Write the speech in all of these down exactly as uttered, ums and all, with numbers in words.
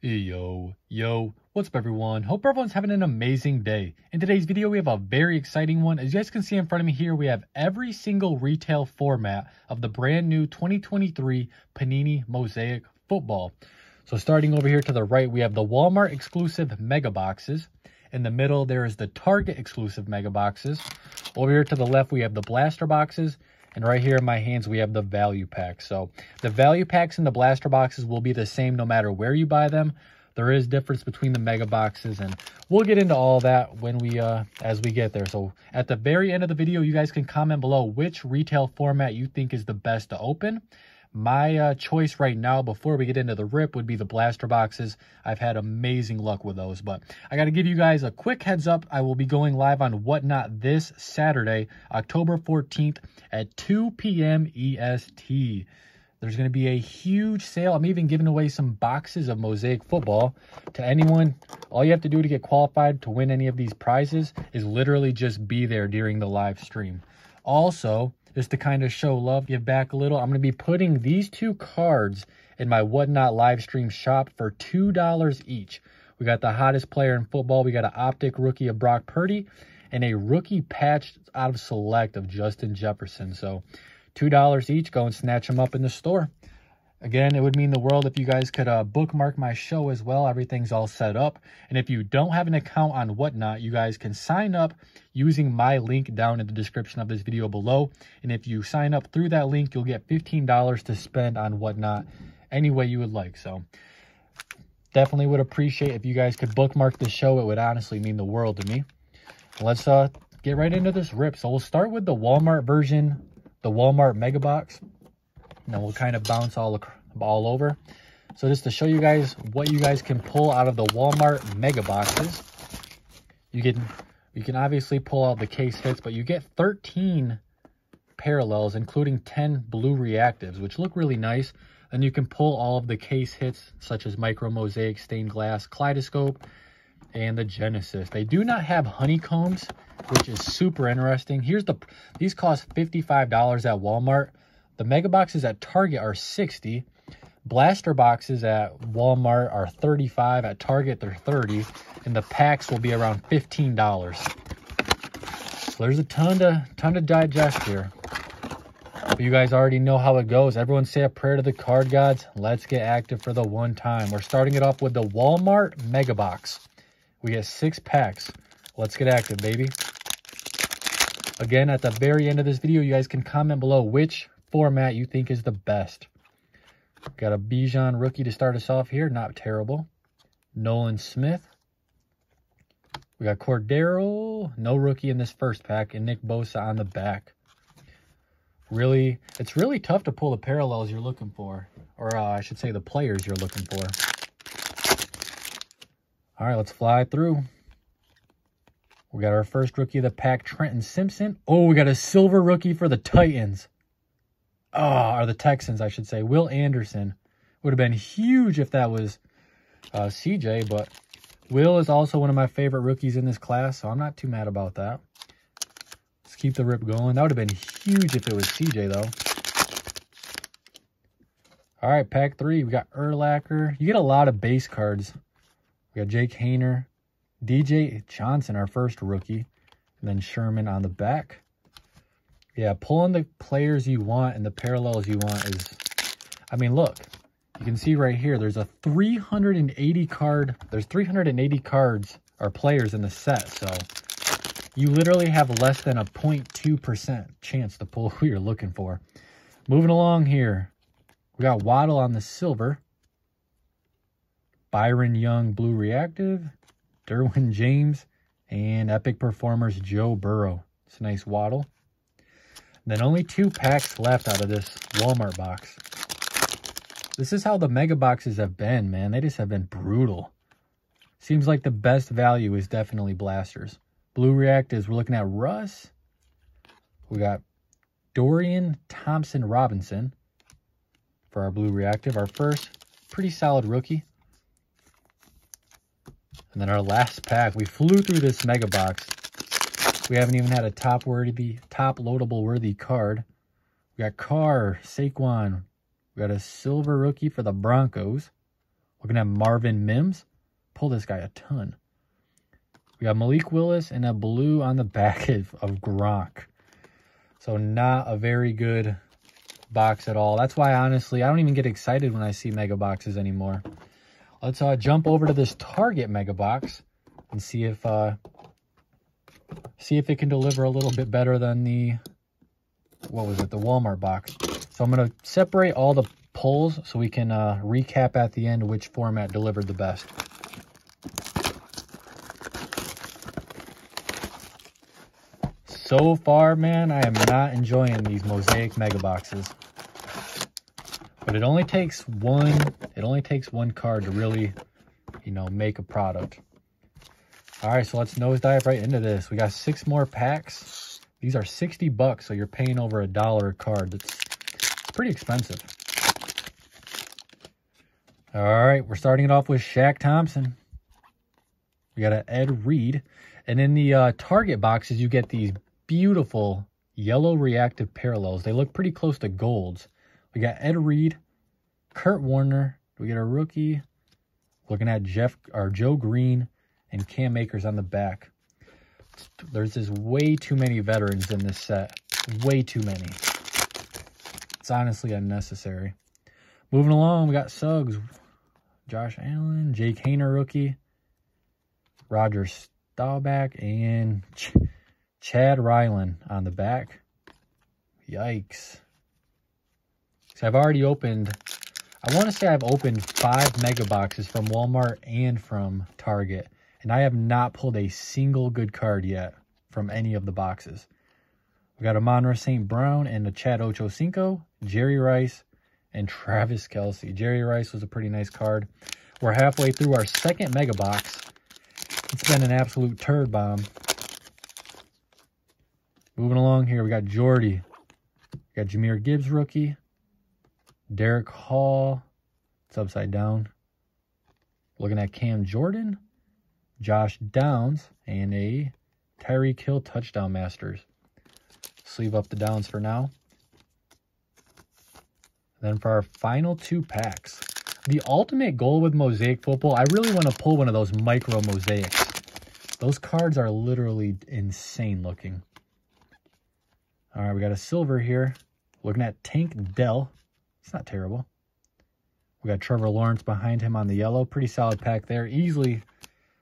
Yo, yo, what's up everyone? Hope everyone's having an amazing day. In today's video, we have a very exciting one. As you guys can see in front of me here, we have every single retail format of the brand new twenty twenty-three Panini Mosaic football. So starting over here to the right, we have the Walmart exclusive mega boxes. In the middle, there is the Target exclusive mega boxes. Over here to the left, we have the blaster boxes. And right here in my hands, we have the value packs. So the value packs and the blaster boxes will be the same no matter where you buy them. There is difference between the mega boxes, and we'll get into all that when we uh, as we get there. So at the very end of the video, you guys can comment below which retail format you think is the best to open. My uh, choice right now, before we get into the rip, would be the blaster boxes. I've had amazing luck with those, but I got to give you guys a quick heads up. I will be going live on WhatNot this Saturday, October fourteenth at two P M E S T. There's going to be a huge sale. I'm even giving away some boxes of Mosaic football to anyone. All you have to do to get qualified to win any of these prizes is literally just be there during the live stream. Also, just to kind of show love, give back a little, I'm going to be putting these two cards in my WhatNot live stream shop for two dollars each. We got the hottest player in football. We got an optic rookie of Brock Purdy and a rookie patched out of select of Justin Jefferson. So two dollars each. Go and snatch them up in the store. Again, it would mean the world if you guys could uh, bookmark my show as well. Everything's all set up. And if you don't have an account on WhatNot, you guys can sign up using my link down in the description of this video below. And if you sign up through that link, you'll get fifteen dollars to spend on WhatNot any way you would like. So definitely would appreciate if you guys could bookmark the show. It would honestly mean the world to me. Let's uh, get right into this rip. So we'll start with the Walmart version, the Walmart Mega Box. And then we'll kind of bounce all, all over. So just to show you guys what you guys can pull out of the Walmart mega boxes. You can, you can obviously pull out the case hits, but you get thirteen parallels, including ten blue reactives, which look really nice. And you can pull all of the case hits, such as micro mosaic, stained glass, kaleidoscope, and the Genesis. They do not have honeycombs, which is super interesting. Here's the, these cost fifty-five dollars at Walmart. The mega boxes at Target are sixty dollars. Blaster boxes at Walmart are thirty-five dollars. At Target, they're thirty dollars. And the packs will be around fifteen dollars. So there's a ton to, ton to digest here. But you guys already know how it goes. Everyone say a prayer to the card gods. Let's get active for the one time. We're starting it off with the Walmart mega box. We get six packs. Let's get active, baby. Again, at the very end of this video, you guys can comment below which format you think is the best. Got a Bijan rookie to start us off here. Not terrible. Nolan Smith. We got Cordero. No rookie in this first pack. And Nick Bosa on the back. Really, it's really tough to pull the parallels you're looking for. Or uh, I should say the players you're looking for. All right, let's fly through. We got our first rookie of the pack, Trenton Simpson. Oh, we got a silver rookie for the Titans. Oh, or the Texans, I should say. Will Anderson would have been huge if that was uh, C J, but Will is also one of my favorite rookies in this class, so I'm not too mad about that. Let's keep the rip going. That would have been huge if it was C J, though. All right, pack three. We got Erlacher. You get a lot of base cards. We got Jake Hainer, D J Johnson, our first rookie, and then Sherman on the back. Yeah, pulling the players you want and the parallels you want is, I mean, look, you can see right here, there's a three hundred eighty card, there's three hundred eighty cards or players in the set, so you literally have less than a zero point two percent chance to pull who you're looking for. Moving along here, we got Waddle on the silver, Byron Young blue reactive, Derwin James, and epic performers Joe Burrow. It's a nice Waddle. Then only two packs left out of this Walmart box. This is how the mega boxes have been, man. They just have been brutal. Seems like the best value is definitely blasters. Blue reactives, we're looking at Russ. We got Dorian Thompson Robinson for our blue reactive. Our first pretty solid rookie. And then our last pack. We flew through this mega box. We haven't even had a top worthy, top loadable worthy card. We got Carr, Saquon. We got a silver rookie for the Broncos. We're going to have Marvin Mims. Pull this guy a ton. We got Malik Willis and a blue on the back of, of Gronk. So not a very good box at all. That's why, honestly, I don't even get excited when I see mega boxes anymore. Let's uh, jump over to this Target mega box and see if uh, see if it can deliver a little bit better than the, what was it, the Walmart box. So I'm going to separate all the pulls so we can uh, recap at the end which format delivered the best. So far, man, I am not enjoying these Mosaic mega boxes. But it only takes one, it only takes one card to really, you know, make a product. All right, so let's nose dive right into this. We got six more packs. These are sixty bucks, so you're paying over a dollar a card. That's pretty expensive. All right, we're starting it off with Shaq Thompson. We got an Ed Reed. And in the uh, Target boxes, you get these beautiful yellow reactive parallels. They look pretty close to golds. We got Ed Reed, Kurt Warner. We get a rookie. Looking at Jeff or Joe Green and Cam Akers on the back. There's just way too many veterans in this set. Way too many. It's honestly unnecessary. Moving along, we got Suggs, Josh Allen, Jake Hainer rookie, Roger Staubach, and Ch Chad Ryland on the back. Yikes. So I've already opened, I want to say I've opened five mega boxes from Walmart and from Target, and I have not pulled a single good card yet from any of the boxes. We got Amon-Ra Saint Brown and a Chad Ochocinco, Jerry Rice, and Travis Kelce. Jerry Rice was a pretty nice card. We're halfway through our second mega box. It's been an absolute turd bomb. Moving along here, we got Jordy. We got Jameer Gibbs rookie. Derek Hall. It's upside down. Looking at Cam Jordan. Josh Downs. And a Tyreek Hill touchdown masters. Sleeve up the Downs for now. Then for our final two packs. The ultimate goal with Mosaic football, I really want to pull one of those micro mosaics. Those cards are literally insane looking. All right, we got a silver here. Looking at Tank Dell. It's not terrible. We got Trevor Lawrence behind him on the yellow. Pretty solid pack there. Easily,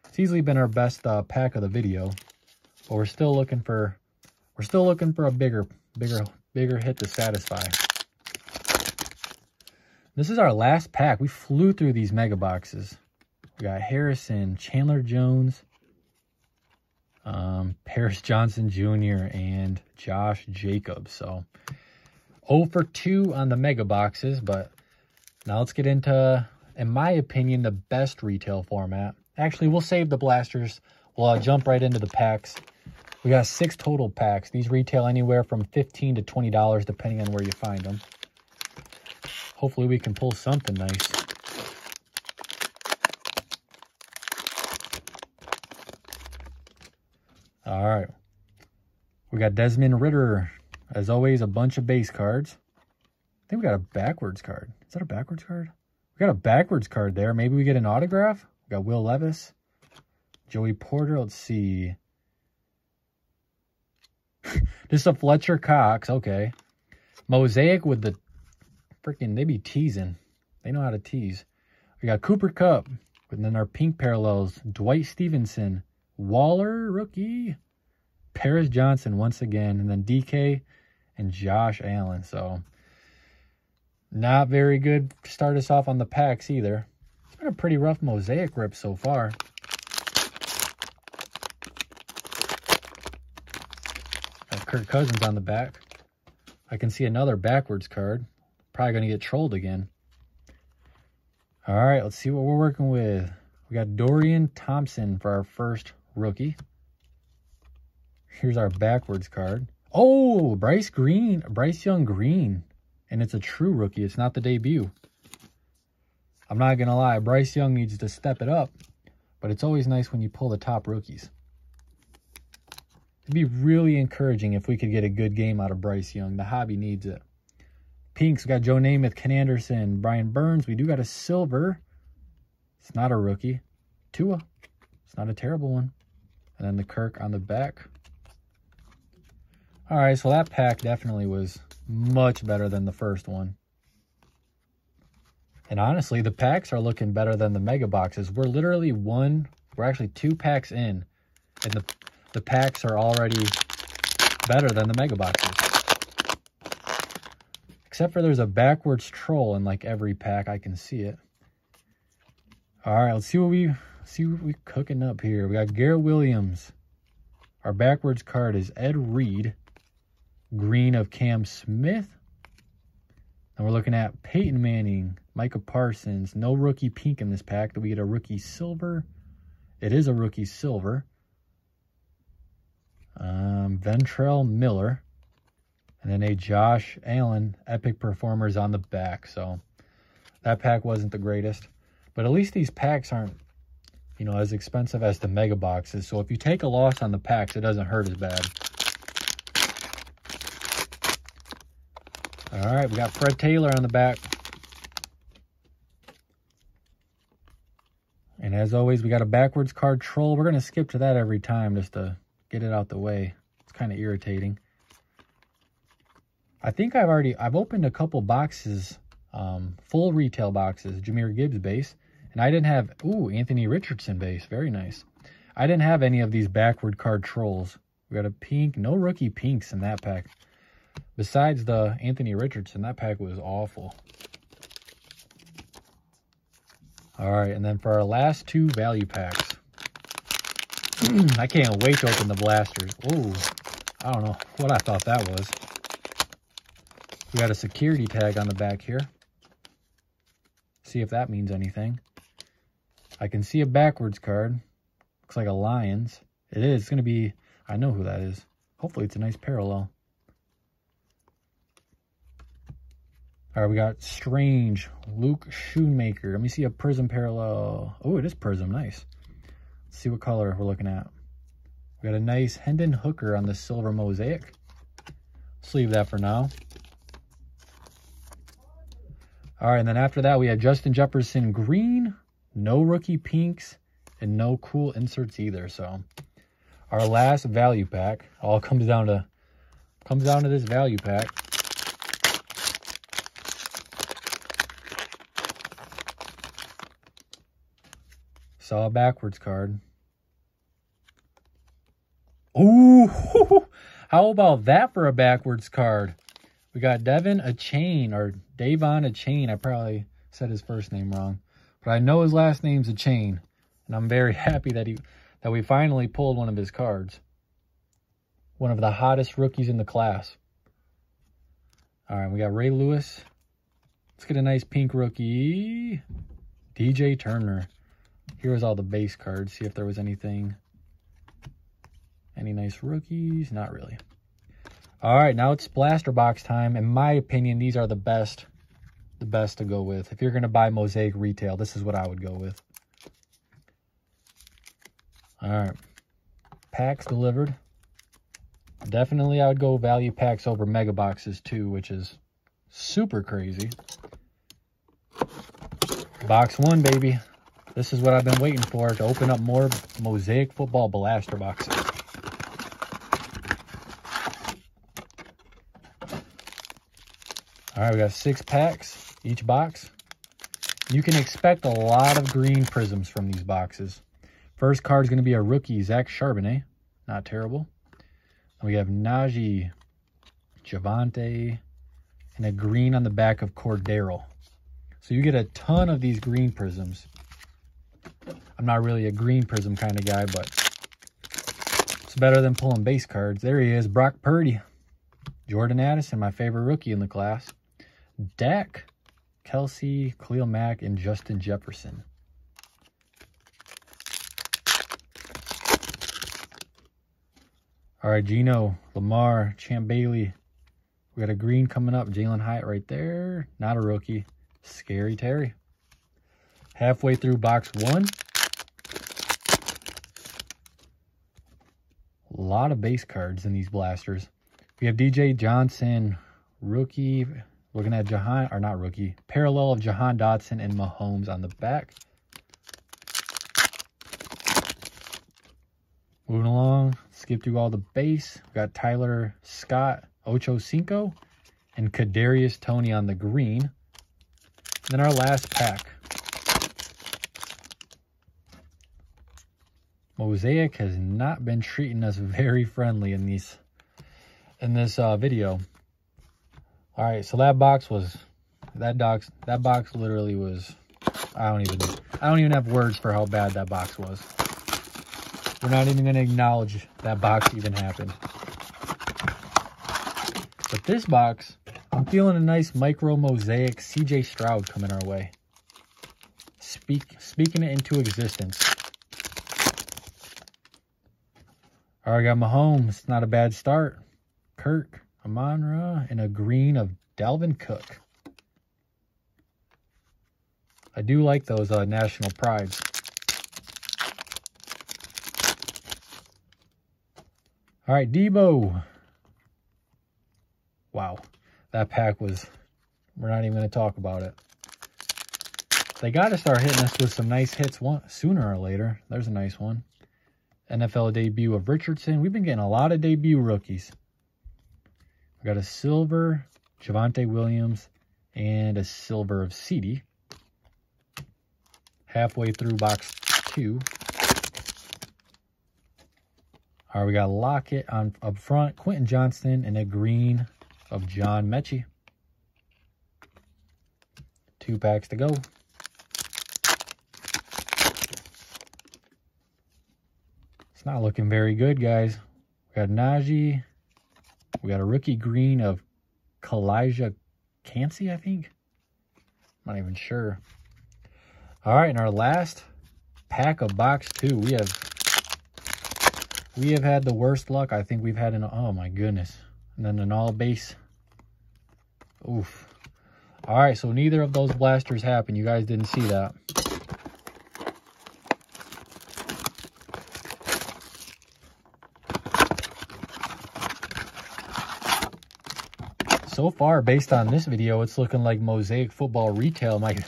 it's easily been our best uh, pack of the video. But we're still looking for, we're still looking for a bigger, bigger, bigger hit to satisfy. This is our last pack. We flew through these mega boxes. We got Harrison, Chandler Jones, um, Paris Johnson Junior, and Josh Jacobs. So zero for two on the mega boxes, but now let's get into, in my opinion, the best retail format. Actually, we'll save the blasters. We'll uh, jump right into the packs. We got six total packs. These retail anywhere from fifteen to twenty dollars, depending on where you find them. Hopefully we can pull something nice. All right. We got Desmond Ritter. As always, a bunch of base cards. I think we got a backwards card. Is that a backwards card? We got a backwards card there. Maybe we get an autograph. We got Will Levis. Joey Porter. Let's see. Just a Fletcher Cox. Okay. Mosaic with the... Freaking, they be teasing. They know how to tease. We got Cooper Kupp. And then our pink parallels. Dwight Stevenson. Waller, rookie. Paris Johnson once again. And then D K and Josh Allen. So, not very good to start us off on the packs either. It's been a pretty rough mosaic rip so far. Got Kirk Cousins on the back. I can see another backwards card. Probably going to get trolled again. All right, let's see what we're working with. We got Dorian Thompson for our first rookie. Here's our backwards card. Oh, Bryce Green, Bryce Young Green. And it's a true rookie. It's not the debut. I'm not going to lie. Bryce Young needs to step it up. But it's always nice when you pull the top rookies. It'd be really encouraging if we could get a good game out of Bryce Young. The hobby needs it. Pinks, we got Joe Namath, Ken Anderson, Brian Burns. We do got a silver. It's not a rookie. Tua. It's not a terrible one. And then the Kirk on the back. All right, so that pack definitely was much better than the first one. And honestly, the packs are looking better than the mega boxes. We're literally one, we're actually two packs in, and the, the packs are already better than the mega boxes. Except for there's a backwards troll in like every pack. I can see it. All right, let's see what we see what we cooking up here. We got Garrett Williams. Our backwards card is Ed Reed. Green of Cam Smith. And we're looking at Peyton Manning, Micah Parsons. No rookie pink in this pack. Do we get a rookie silver? It is a rookie silver. Um, Ventrell Miller. And then a Josh Allen, epic performers on the back. So that pack wasn't the greatest. But at least these packs aren't, you know, as expensive as the mega boxes. So if you take a loss on the packs, it doesn't hurt as bad. All right, we got Fred Taylor on the back. And as always, we got a backwards card troll. We're going to skip to that every time just to get it out the way. It's kind of irritating. I think I've already, I've opened a couple boxes, um, full retail boxes, Jameer Gibbs base. And I didn't have, ooh, Anthony Richardson base. Very nice. I didn't have any of these backward card trolls. We got a pink, no rookie pinks in that pack. Besides the Anthony Richardson, that pack was awful. All right, and then for our last two value packs. I can't wait to open the blasters. Oh, I don't know what I thought that was. We got a security tag on the back here. See if that means anything. I can see a backwards card. Looks like a Lions. It is. It's going to be, I know who that is. Hopefully it's a nice parallel. All right, we got Strange, Luke Schoonmaker. Let me see a Prism parallel. Oh, it is Prism, nice. Let's see what color we're looking at. We got a nice Hendon Hooker on the silver mosaic. Let's leave that for now. All right, and then after that, we have Justin Jefferson green, no rookie pinks, and no cool inserts either. So our last value pack all comes down to, comes down to this value pack. Saw a backwards card. Ooh, how about that for a backwards card? We got Devon Achane, or Davon Achane. I probably said his first name wrong, but I know his last name's Achane, and I'm very happy that he that we finally pulled one of his cards. One of the hottest rookies in the class. All right, we got Ray Lewis. Let's get a nice pink rookie. D J Turner. Here was all the base cards. See if there was anything. Any nice rookies? Not really. All right, now it's blaster box time. In my opinion, these are the best, the best to go with. If you're going to buy Mosaic retail, this is what I would go with. All right, packs delivered. Definitely, I would go value packs over mega boxes too, which is super crazy. Box one, baby. This is what I've been waiting for, to open up more Mosaic Football blaster boxes. All right, we got six packs each box. You can expect a lot of green prisms from these boxes. First card is going to be a rookie, Zach Charbonnet. Not terrible. And we have Najee, Javonte, and a green on the back of Cordero. So you get a ton of these green prisms. I'm not really a green prism kind of guy, but it's better than pulling base cards. There he is, Brock Purdy. Jordan Addison, my favorite rookie in the class. Dak, Kelsey, Khalil Mack, and Justin Jefferson. All right, Gino, Lamar, Champ Bailey. We got a green coming up. Jalen Hyatt right there. Not a rookie. Scary Terry. Halfway through box one. A lot of base cards in these blasters. We have D J Johnson, rookie. Looking at Jahan, or not rookie. Parallel of Jahan Dotson and Mahomes on the back. Moving along, skip through all the base. We've got Tyler Scott, Ocho Cinco, and Kadarius Toney on the green. And then our last pack. Mosaic has not been treating us very friendly in these in this uh, video. All right, so that box was that box that box literally was. I don't even I don't even have words for how bad that box was. We're not even gonna acknowledge that box even happened. But this box, I'm feeling a nice micro Mosaic C J Stroud coming our way. Speak speaking it into existence. All right, I got Mahomes. Not a bad start. Kirk, Amon-Ra, and a green of Dalvin Cook. I do like those uh, national prides. All right, Debo. Wow, that pack was, we're not even going to talk about it. They got to start hitting us with some nice hits one, sooner or later. There's a nice one. N F L debut of Richardson. We've been getting a lot of debut rookies. We got a silver, Javonte Williams, and a silver of CeeDee. Halfway through box two. All right, we got Lockett on up front, Quentin Johnston, and a green of John Mechie. Two packs to go. Not looking very good, guys. We got Najee. We got a rookie green of Kalijah Cansey, I think. I'm not even sure. All right, in our last pack of box two, we have we have had the worst luck I think we've had in, oh my goodness. And then an all base. Oof. All right, so neither of those blasters happened. You guys didn't see that. So far, based on this video, it's looking like Mosaic football retail might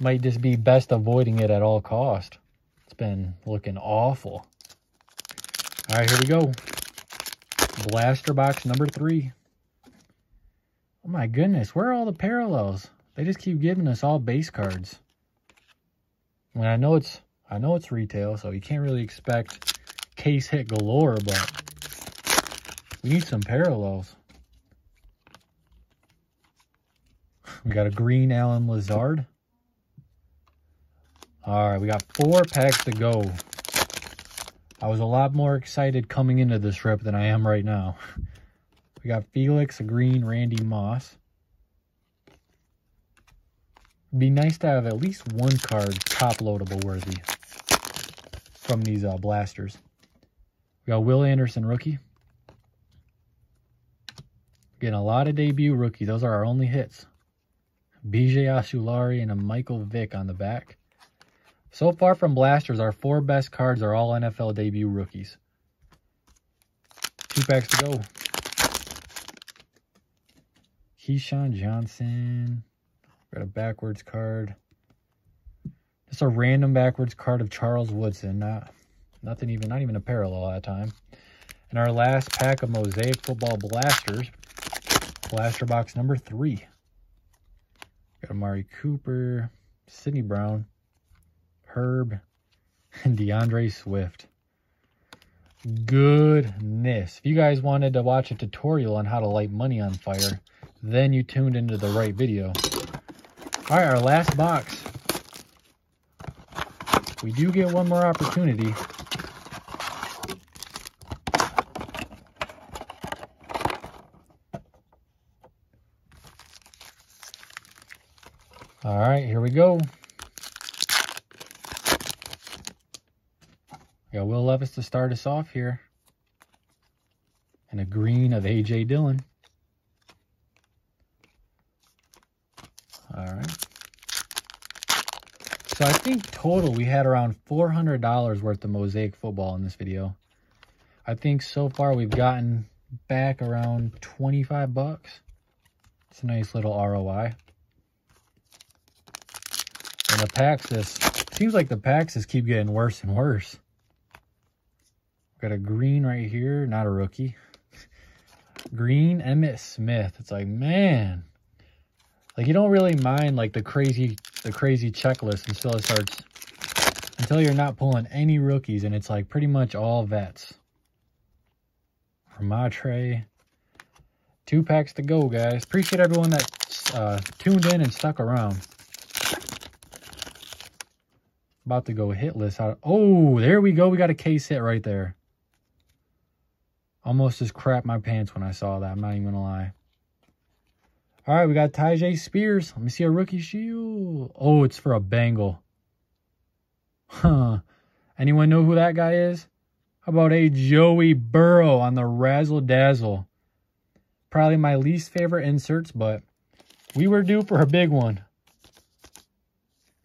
might just be best avoiding it at all cost. It's been looking awful. All right, here we go. Blaster box number three. Oh my goodness, where are all the parallels? They just keep giving us all base cards. I mean, I know it's I know it's retail, so you can't really expect case hit galore, but we need some parallels. We got a green Allen Lazard. All right, we got four packs to go. I was a lot more excited coming into this rip than I am right now. We got Felix, a green Randy Moss. It'd be nice to have at least one card top loadable worthy from these uh, blasters. We got Will Anderson, rookie. Getting a lot of debut rookie. Those are our only hits. B J Asulari and a Michael Vick on the back. So far from blasters, our four best cards are all N F L debut rookies. Two packs to go. Keyshawn Johnson. Got a backwards card. Just a random backwards card of Charles Woodson. Not nothing even not even a parallel that time. And our last pack of Mosaic football blasters. Blaster box number three. Got Amari Cooper, Sidney Brown, Herb, and DeAndre Swift. Goodness. If you guys wanted to watch a tutorial on how to light money on fire, then you tuned into the right video. All right, our last box. We do get one more opportunity. All right, here we go. We got Will Levis to start us off here. And a green of A J Dillon. All right. So I think total we had around four hundred dollars worth of Mosaic football in this video. I think so far we've gotten back around twenty-five bucks. It's a nice little R O I. And the packs, this seems like the packs just keep getting worse and worse. Got a green right here. Not a rookie. Green Emmitt Smith. It's like, man. Like, you don't really mind, like, the crazy the crazy checklist until it starts, until you're not pulling any rookies, and it's, like, pretty much all vets. From my tray. Two packs to go, guys. Appreciate everyone that uh, tuned in and stuck around. About to go hitless. Out of, oh, there we go. We got a case hit right there. Almost just crapped my pants when I saw that. I'm not even going to lie. All right, we got Tyjae Spears. Let me see a rookie shield. Oh, it's for a Bengal. Huh. Anyone know who that guy is? How about a Joey Burrow on the Razzle Dazzle? Probably my least favorite inserts, but we were due for a big one.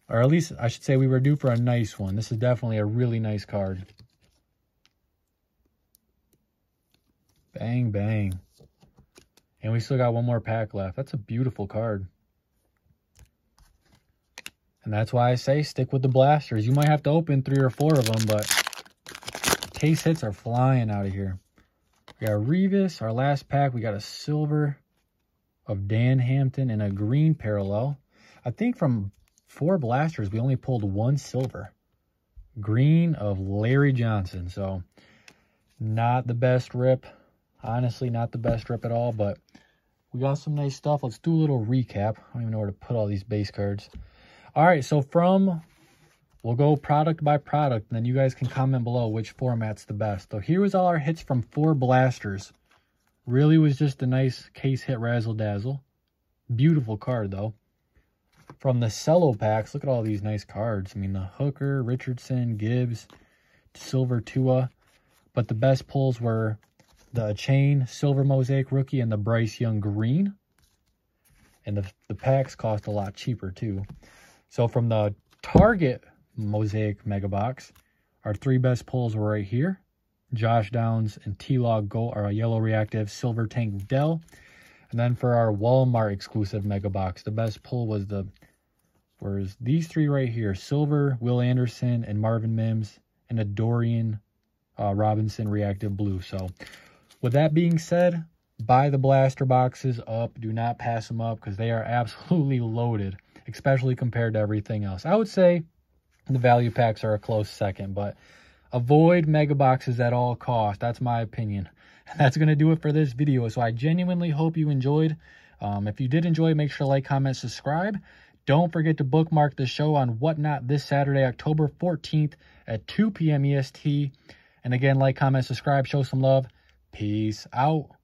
Or at least I should say we were due for a nice one. This is definitely a really nice card. Bang, bang. And we still got one more pack left. That's a beautiful card. And that's why I say stick with the blasters. You might have to open three or four of them, but case hits are flying out of here. We got Revis, our last pack. We got a silver of Dan Hampton and a green parallel. I think from four blasters, we only pulled one silver. Green of Larry Johnson. So not the best rip. Honestly, not the best rip at all, but we got some nice stuff. Let's do a little recap. I don't even know where to put all these base cards. All right, so from, we'll go product by product, and then you guys can comment below which format's the best. So here was all our hits from four blasters. Really was just a nice case hit razzle dazzle. Beautiful card, though. From the cello packs, look at all these nice cards. I mean, the Hooker, Richardson, Gibbs, Silver Tua. But the best pulls were the Chain Silver Mosaic Rookie and the Bryce Young Green. And the, the packs cost a lot cheaper, too. So from the Target Mosaic Mega Box, our three best pulls were right here. Josh Downs and T-Log Gold, or a Yellow Reactive Silver Tank Dell. And then for our Walmart exclusive Mega Box, the best pull was the was these three right here. Silver, Will Anderson, and Marvin Mims, and a Dorian uh, Robinson Reactive Blue. So with that being said, buy the blaster boxes up. Do not pass them up because they are absolutely loaded, especially compared to everything else. I would say the value packs are a close second, but avoid mega boxes at all costs. That's my opinion. That's going to do it for this video. So I genuinely hope you enjoyed. Um, if you did enjoy, make sure to like, comment, subscribe. Don't forget to bookmark the show on WhatNot this Saturday, October fourteenth at two P M E S T. And again, like, comment, subscribe, show some love. Peace out.